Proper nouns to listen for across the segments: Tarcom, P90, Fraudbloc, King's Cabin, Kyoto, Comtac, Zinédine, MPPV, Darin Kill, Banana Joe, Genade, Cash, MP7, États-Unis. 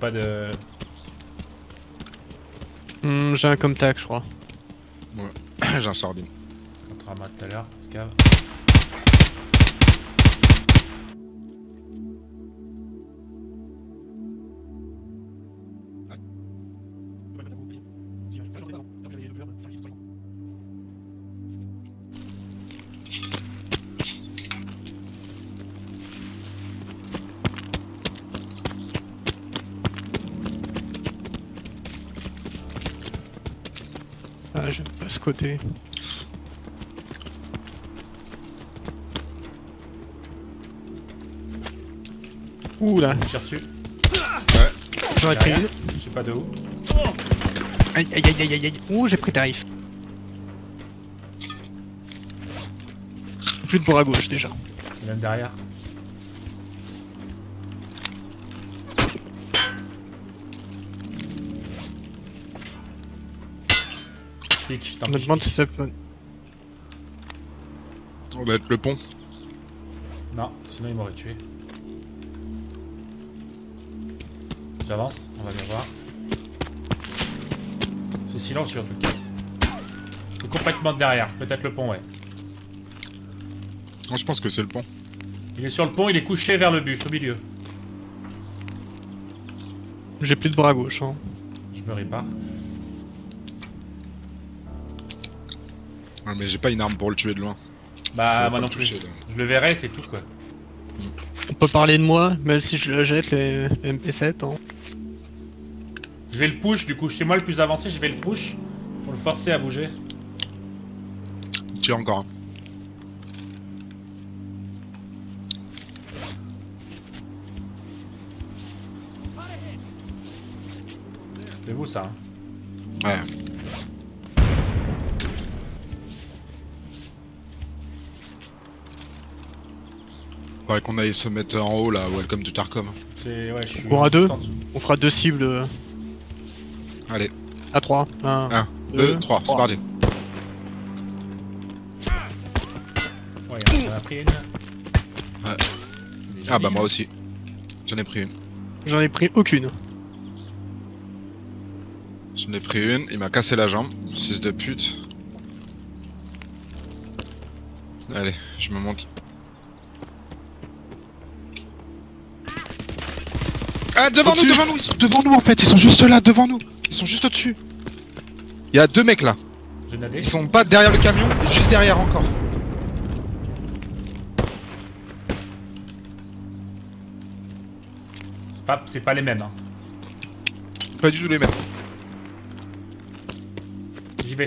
pas de... j'ai un Comtac, je crois. Ouais, j'en sors d'une. Contre moi tout à l'heure, Scav. J'aime pas ce côté. Ouh là. J'ai reçu. J'en ai pris une. Je sais pas de où. Aïe aïe aïe aïe aïe. Ouh, j'ai pris tarif. Plus de bourre à gauche déjà. Même derrière. On me demande si ça peut... On va être le pont. Non, sinon il m'aurait tué. J'avance, on va bien voir. C'est silencieux en tout cas. C'est complètement derrière, peut-être le pont, ouais. Non, je pense que c'est le pont. Il est sur le pont, il est couché vers le bus, au milieu. J'ai plus de bras à gauche, hein. Je me répare. Mais j'ai pas une arme pour le tuer de loin. Bah moi non plus. Je le verrai, c'est tout quoi. On peut parler de moi, même si je jette les MP7. Hein. Je vais le push du coup, c'est moi le plus avancé, je vais le push pour le forcer à bouger. Tire encore un. C'est vous ça hein. Ouais. Faudrait qu'on aille se mettre en haut là, welcome to Tarcom. Ouais, je suis on fera deux, on fera deux cibles. Allez. À 3. 1, 2, 3, c'est parti. Ouais, j'en ai pris une. Ouais. Ah bah moi aussi. J'en ai pris une. J'en ai pris aucune. J'en ai pris une, il m'a cassé la jambe, fils de pute. Allez, je me monte. Ah, devant nous, ils sont devant nous en fait, ils sont juste là, devant nous, ils sont juste au-dessus. Il y a deux mecs là. Genade. Ils sont pas derrière le camion, juste derrière encore. C'est pas les mêmes hein. Pas du tout les mêmes. J'y vais.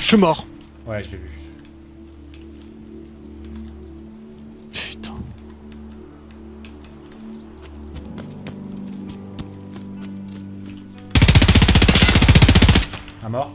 Je suis mort. Ouais, je l'ai vu. Putain. Un mort.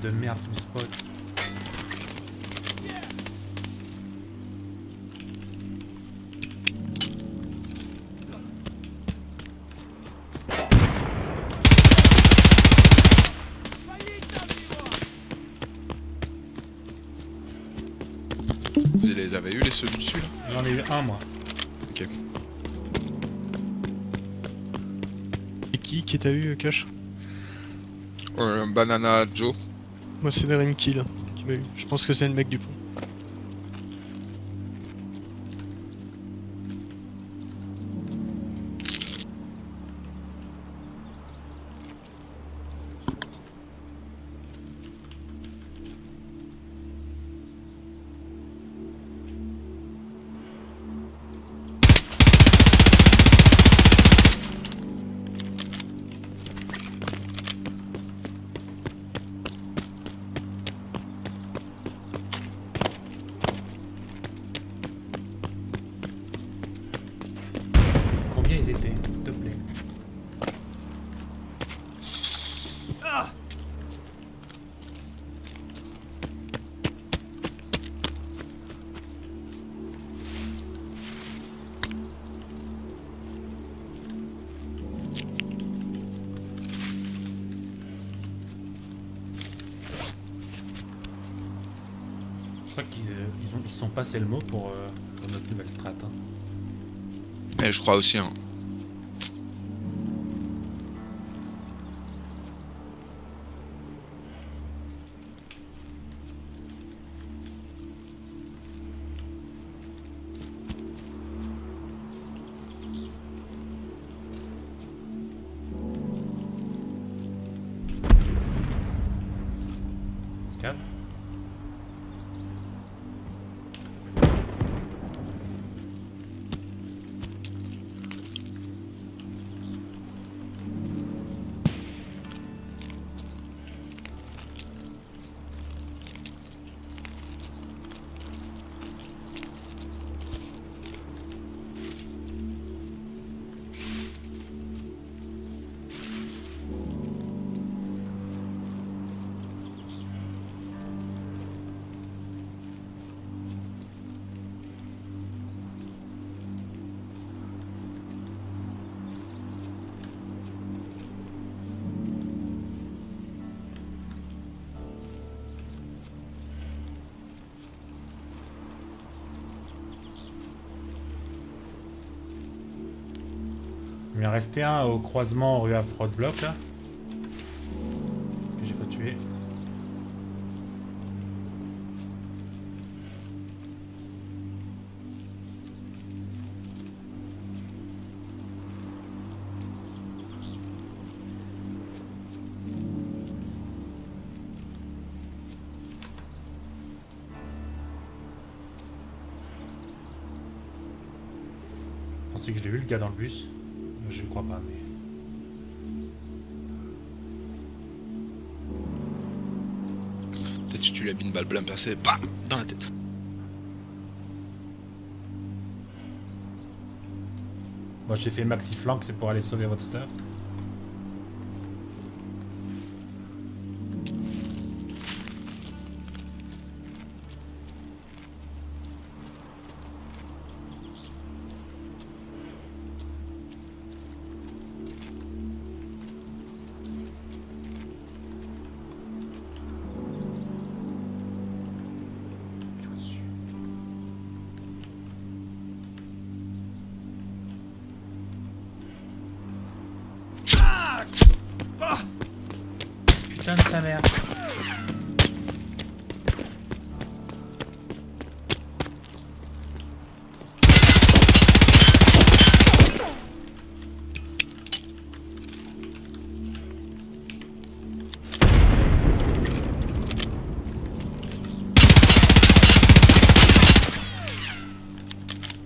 De merde qui me spot. Vous les avez eu les ceux dessus là? J'en ai eu un moi. Ok. Et qui t'a eu Cash? Banana Joe. Moi c'est Darin Kill qui m'a eu, je pense que c'est le mec du pont. Je crois qu'ils se sont passés le mot pour notre nouvelle strat. Hein. Et je crois aussi. Hein. Il en restait un au croisement rue à Fraudbloc là. Que j'ai pas tué. Je pensais que je l'ai vu le gars dans le bus. Je crois pas, mais... Peut-être que tu lui as mis une balle plein percée, bam, dans la tête. Moi j'ai fait maxi flank, c'est pour aller sauver votre stuff.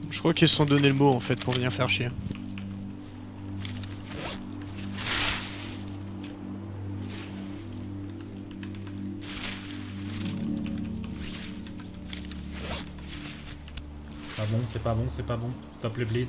Je crois qu'ils se sont donné le mot en fait pour venir faire chier. Pas bon, c'est pas bon, c'est pas bon. Stop le bleed.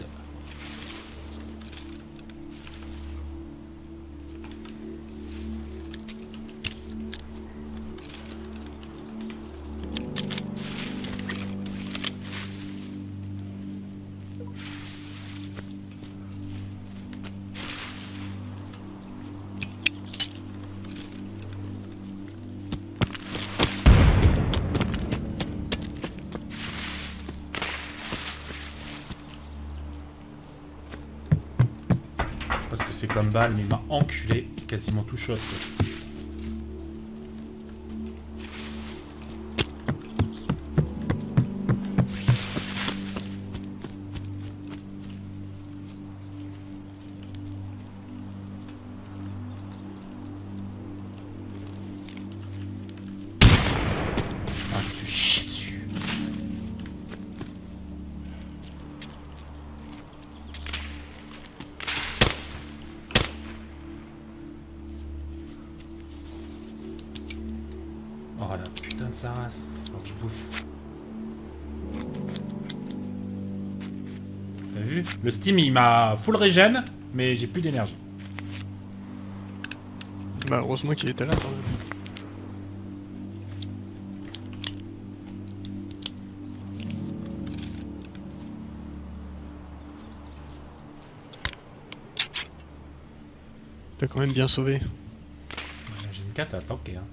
Mais il m'a enculé, quasiment tout shot. Le Steam il m'a full régène, mais j'ai plus d'énergie. Bah heureusement qu'il était là quand même. T'as quand même bien sauvé. J'ai une cata à tanker. Hein.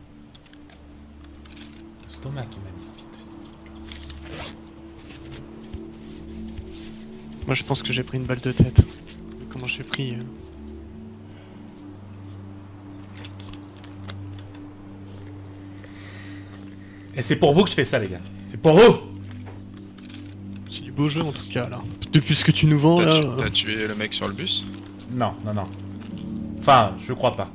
Le stomac il m'a mis speed. Moi je pense que j'ai pris une balle de tête. Comment j'ai pris Et c'est pour vous que je fais ça les gars. C'est pour vous. C'est du beau jeu en tout cas là. Depuis ce que tu nous vends là... T'as tué le mec sur le bus? Non, non, non. Enfin, je crois pas.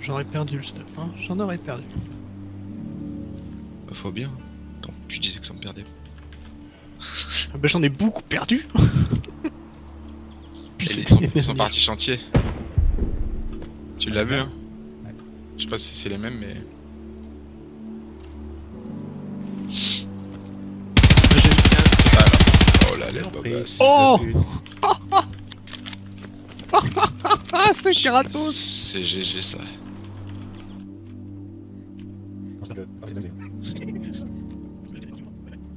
Okay. J'aurais perdu le stuff, hein. J'en aurais perdu. Faut bien. Donc, tu disais que ça me perdait. Ah bah j'en ai beaucoup perdu. Puis ils sont partis chantier. Tu l'as vu hein ouais. Je sais pas si c'est les mêmes mais... Ah, là. Oh la Oh c'est Kratos. C'est GG ça.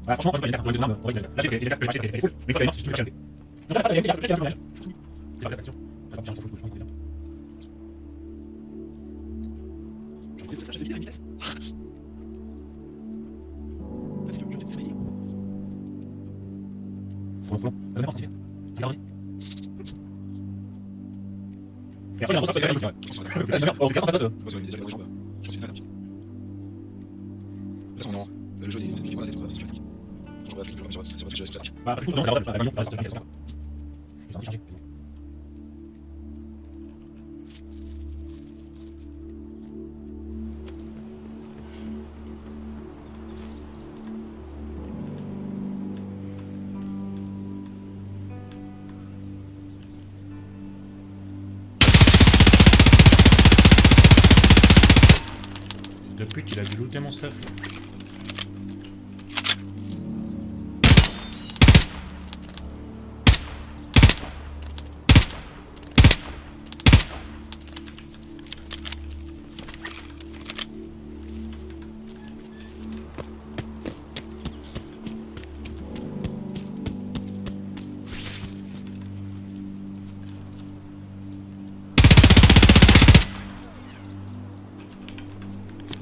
Ah, franchement, je vais pas les là, j'ai fait, mais il si je peux non, là, ça va c'est pas la faction. Attends, je suis bien, vitesse. Parce que je vais ici. C'est bon, ça va partir. Regardez. Et après, il bah, c'est non, depuis qu'il a dû looter mon stuff.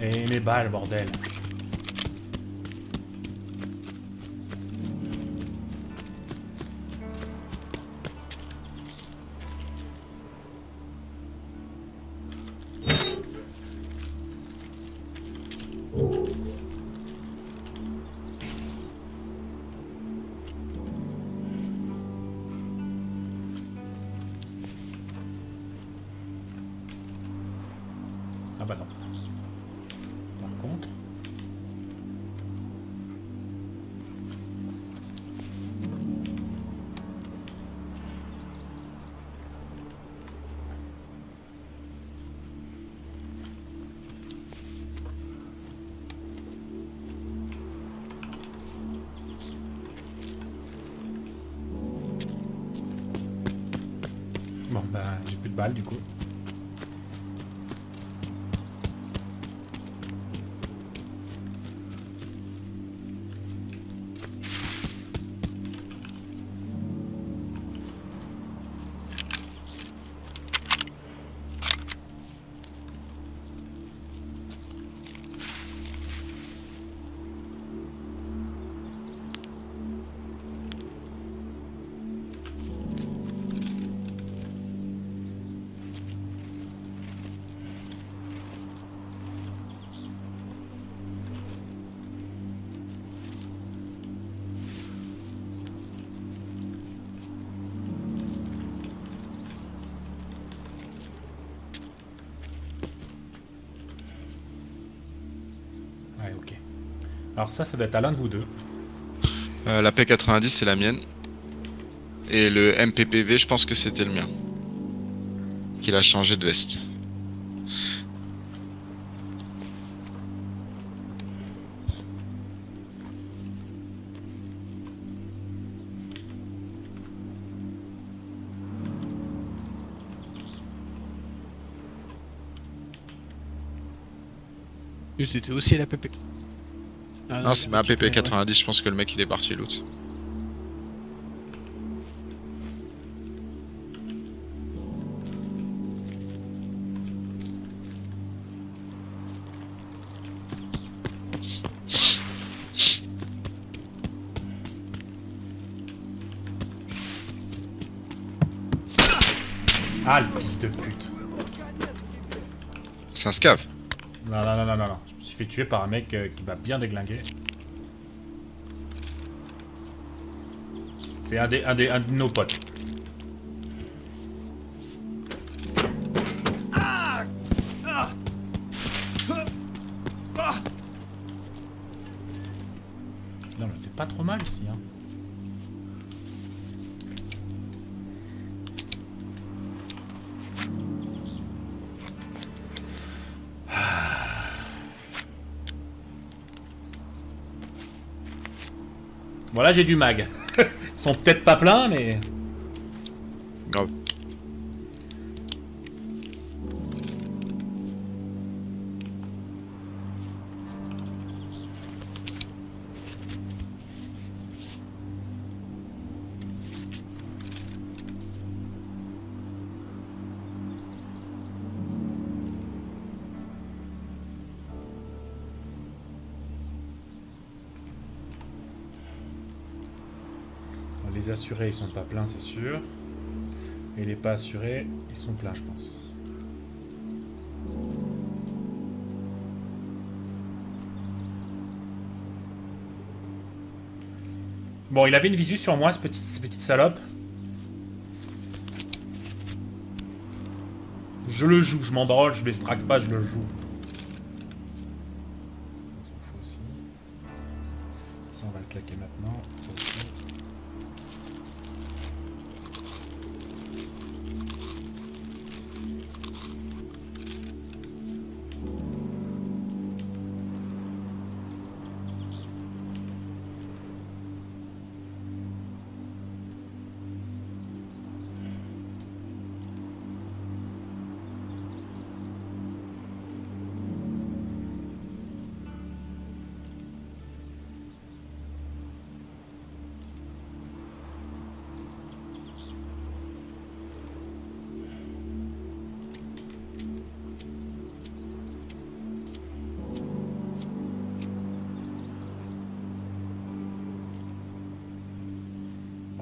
Et mes balles, bordel. Ah bah non. Bon bah j'ai plus de balles du coup. Ok. Alors ça doit être à l'un de vous deux. La P90 c'est la mienne. Et le MPPV je pense que c'était le mien. Qu'il a changé de veste. C'était aussi la PP. Ah, non, c'est ma PP90, ouais. Je pense que le mec il est parti l'autre. Ah, le fils de pute. C'est un scave. Non, non, non, non, non. Je me suis fait tuer par un mec qui m'a bien déglingué. C'est un de nos potes. Non, mais c'est pas trop mal ici, hein. Bon là j'ai du mag. Ils sont peut-être pas pleins mais... Grave. Les assurés ils sont pas pleins c'est sûr, et les pas assurés ils sont pleins je pense. Bon il avait une visu sur moi cette petite salope. Je le joue, je m'embranle, je m'extracte pas, je le joue. Ça on va le claquer maintenant.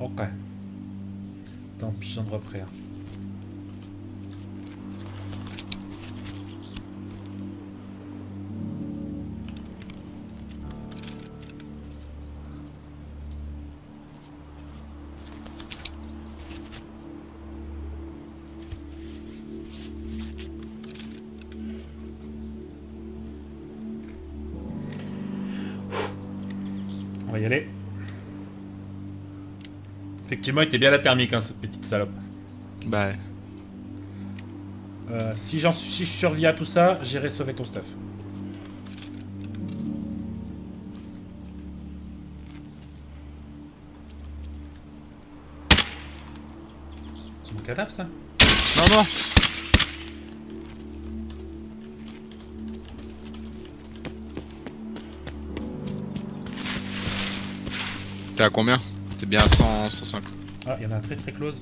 Ok. Tant pis, j'en reprends. On va y aller. Effectivement, il était bien la thermique, hein, cette petite salope. Bah ouais. Si je survis à tout ça, j'irai sauver ton stuff. C'est mon cadavre, ça? Non, non. T'es à combien? C'est bien à 100, 105. Ah, il y en a un très close.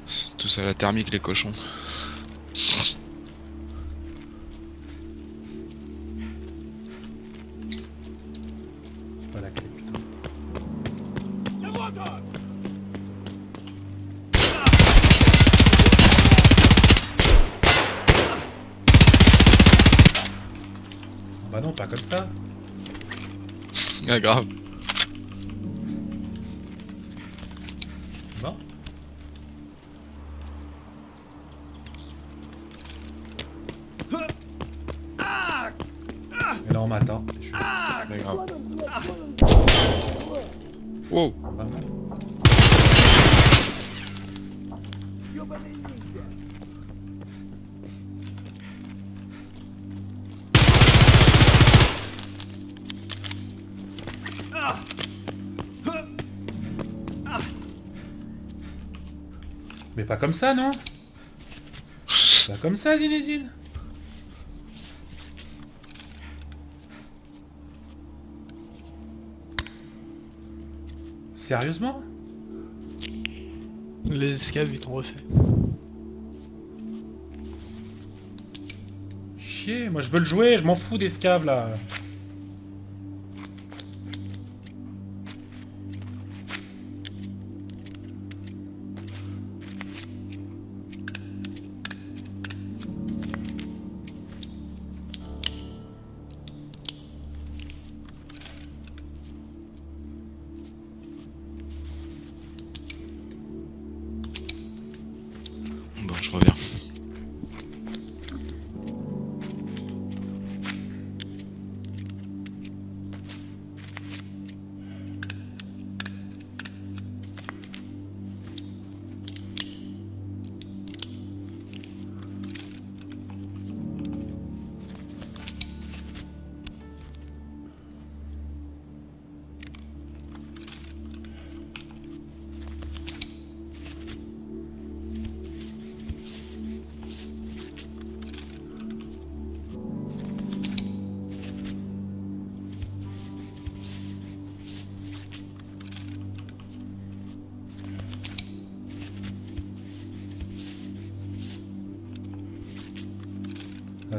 Ils sont tous à la thermique les cochons. Bah non, pas comme ça. Ah grave. Bon. Et là on m'attend. Mais grave. Wow. Ah. Mais pas comme ça, non? Pas comme ça, Zinédine. Sérieusement? Les escaves, ils t'ont refait. Chier, moi je veux le jouer, je m'en fous des escaves, là.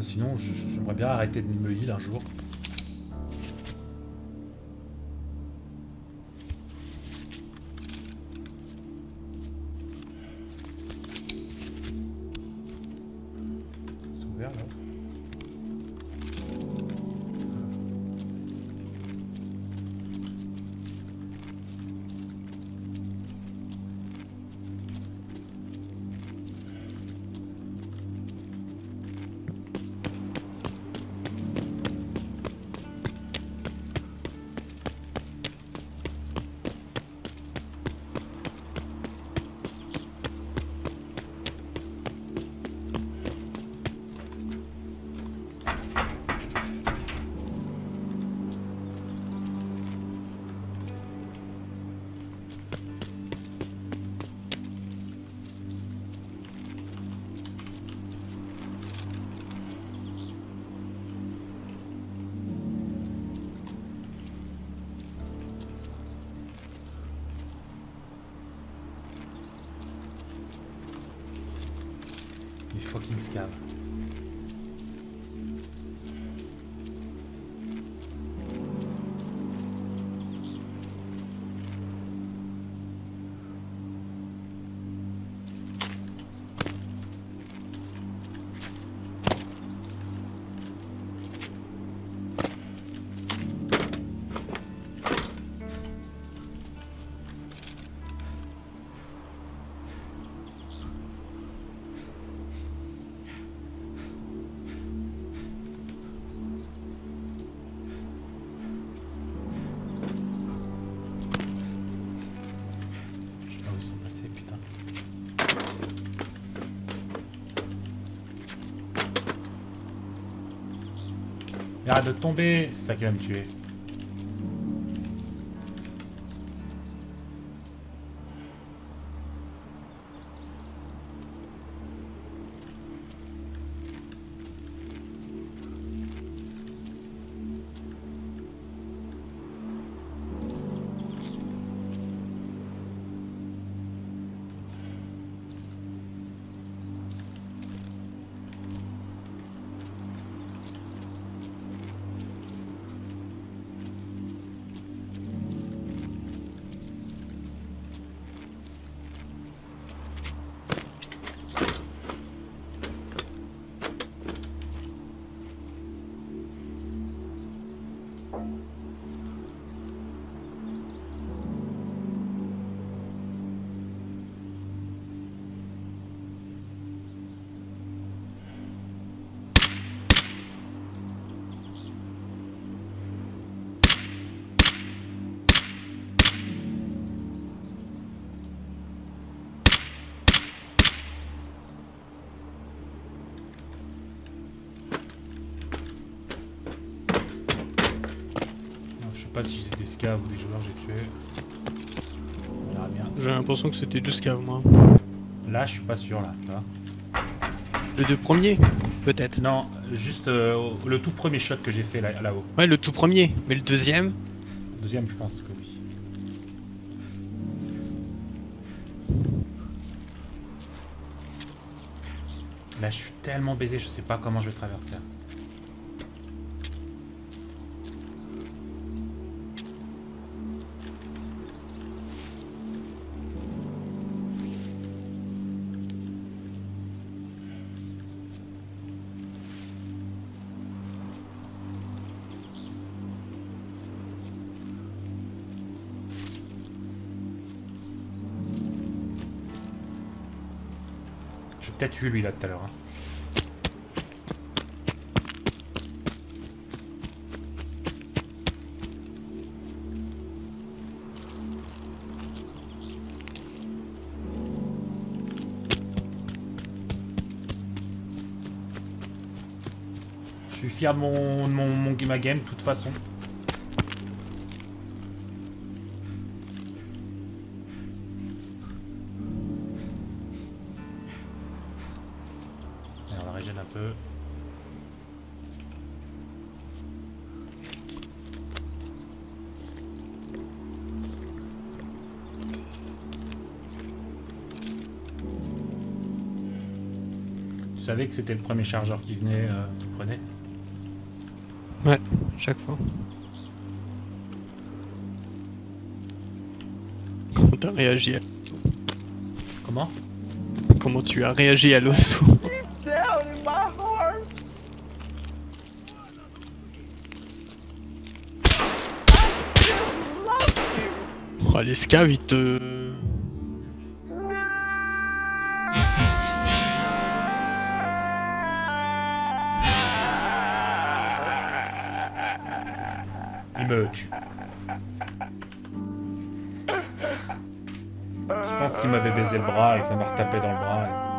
Sinon, j'aimerais bien arrêter de me heal un jour. C'est ouvert là. King's Cabin. Arrête de tomber, c'est ça qui va me tuer. caves ou des joueurs j'ai tué. On verra bien. J'ai l'impression que c'était juste caves moi. Là je suis pas sûr là, tu vois. Les deux premiers, peut-être. Non, juste le tout premier shot que j'ai fait là-haut. Ouais, le tout premier, mais le deuxième. Deuxième, je pense que oui. Là, je suis tellement baisé, je sais pas comment je vais traverser. J'ai peut-être eu lui là tout à l'heure. Hein. Je suis fier de ma game de toute façon. Tu savais que c'était le premier chargeur qui venait, qui prenait? Ouais, chaque fois. Comment t'as réagi à l'assaut? Comment? Comment tu as réagi à l'assaut? Oh, les scaves, ils te... Je pense qu'il m'avait baisé le bras et ça m'a retapé dans le bras. Et...